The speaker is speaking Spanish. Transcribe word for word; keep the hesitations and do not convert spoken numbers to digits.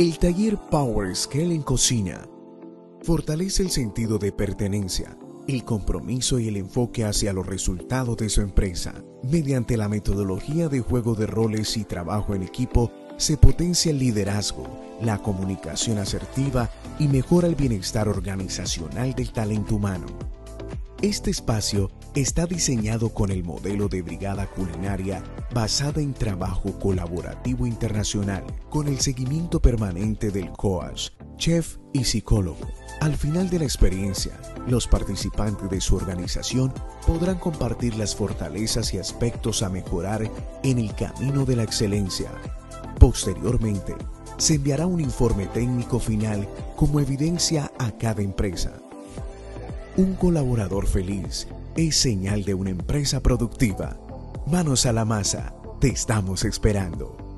El taller Power Skills en cocina fortalece el sentido de pertenencia, el compromiso y el enfoque hacia los resultados de su empresa. Mediante la metodología de juego de roles y trabajo en equipo, se potencia el liderazgo, la comunicación asertiva y mejora el bienestar organizacional del talento humano. Este espacio está diseñado con el modelo de brigada culinaria basada en trabajo colaborativo internacional, con el seguimiento permanente del coach, chef y psicólogo. Al final de la experiencia, los participantes de su organización podrán compartir las fortalezas y aspectos a mejorar en el camino de la excelencia. Posteriormente, se enviará un informe técnico final como evidencia a cada empresa. Un colaborador feliz es señal de una empresa productiva. Manos a la masa, te estamos esperando.